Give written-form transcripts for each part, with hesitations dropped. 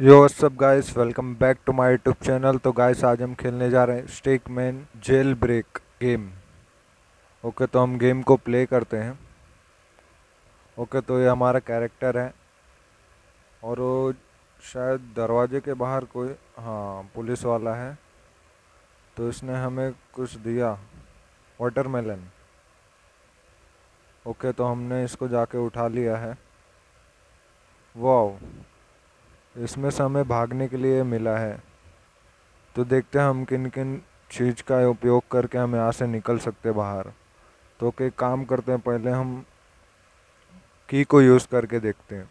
यो सब guys, welcome back to my YouTube channel. तो guys, आज हम खेलने जा रहे हैं stickman jailbreak game. Okay, तो हम गेम को प्ले करते हैं। ओके, तो ये हमारा कैरेक्टर है और वो शायद दरवाजे के बाहर कोई, हाँ, पुलिस वाला है। तो इसने हमें कुछ दिया, वाटरमेलन। ओके, तो हमने इसको जाके उठा लिया है। वाओ, इसमें से हमें भागने के लिए मिला है। तो देखते हैं हम किन किन चीज़ का उपयोग करके हम यहाँ से निकल सकते बाहर। तो एक काम करते हैं, पहले हम की को यूज़ करके देखते हैं।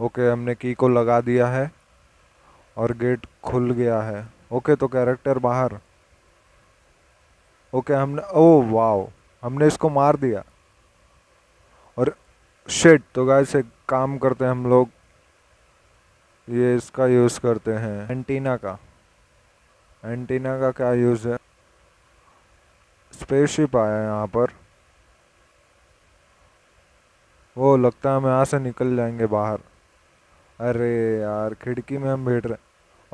ओके, हमने की को लगा दिया है और गेट खुल गया है। ओके, तो कैरेक्टर बाहर। ओके, हमने, ओ वाओ, हमने इसको मार दिया। और शिट, तो गाइस एक काम करते हैं, हम लोग ये इसका यूज़ करते हैं, एंटीना का। एंटीना का क्या यूज़ है? स्पेसशिप आया है यहाँ पर। वो लगता है हम यहाँ से निकल जाएंगे बाहर। अरे यार, खिड़की में हम बैठ रहे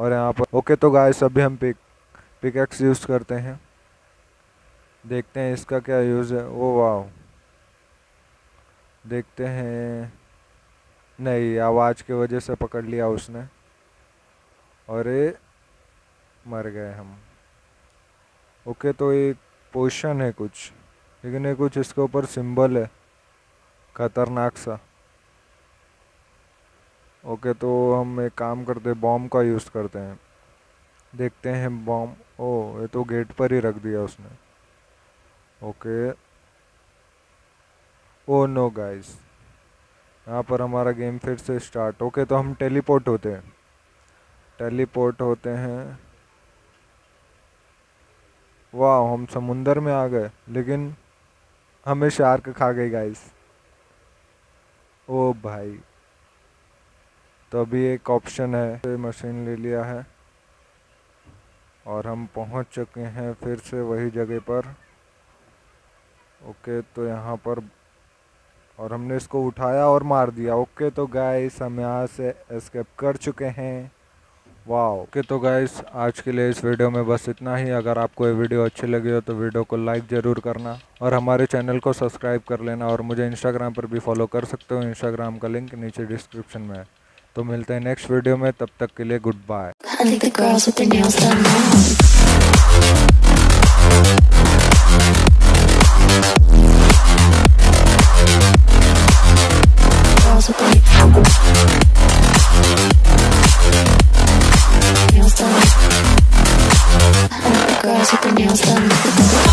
और यहाँ पर। ओके, तो गाइस अभी हम पिकैक्स यूज़ करते हैं। देखते हैं इसका क्या यूज़ है। ओ वाओ, देखते हैं। नहीं, आवाज़ की वजह से पकड़ लिया उसने। अरे मर गए हम। ओके, तो एक पोशन है कुछ, लेकिन ये कुछ इसके ऊपर सिंबल है खतरनाक सा। ओके, तो हम एक काम करते हैं, बॉम्ब का यूज़ करते हैं। देखते हैं बॉम्ब। ओ, ये तो गेट पर ही रख दिया उसने। ओके, ओ नो गाइस, यहाँ पर हमारा गेम फिर से स्टार्ट। ओके, तो हम टेलीपोर्ट होते हैं। वाह, हम समुंदर में आ गए, लेकिन हमें शार्क खा गई गाइस। ओ भाई, तो अभी एक ऑप्शन है, मशीन ले लिया है और हम पहुंच चुके हैं फिर से वही जगह पर। ओके, तो यहाँ पर, और हमने इसको उठाया और मार दिया। ओके, तो गाइस हम यहाँ से एस्केप कर चुके हैं। वाओ। ओके, तो गाइस आज के लिए इस वीडियो में बस इतना ही। अगर आपको ये वीडियो अच्छी लगी हो तो वीडियो को लाइक ज़रूर करना और हमारे चैनल को सब्सक्राइब कर लेना। और मुझे इंस्टाग्राम पर भी फॉलो कर सकते हो, इंस्टाग्राम का लिंक नीचे डिस्क्रिप्शन में है। तो मिलते हैं नेक्स्ट वीडियो में, तब तक के लिए good bye. Girls with their nails done.